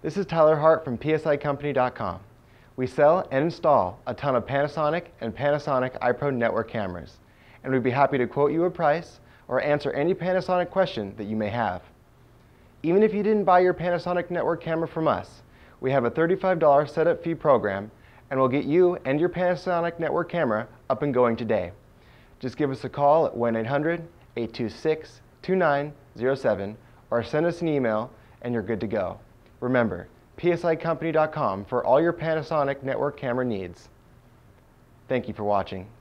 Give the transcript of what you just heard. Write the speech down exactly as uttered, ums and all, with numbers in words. This is Tyler Hart from P S I company dot com. We sell and install a ton of Panasonic and Panasonic iPro network cameras, and we'd be happy to quote you a price or answer any Panasonic question that you may have. Even if you didn't buy your Panasonic network camera from us, we have a thirty-five dollar setup fee program, and we'll get you and your Panasonic network camera up and going today. Just give us a call at one eight hundred, eight two six, two nine zero seven or send us an email and you're good to go. Remember, P S I company dot com for all your Panasonic network camera needs. Thank you for watching.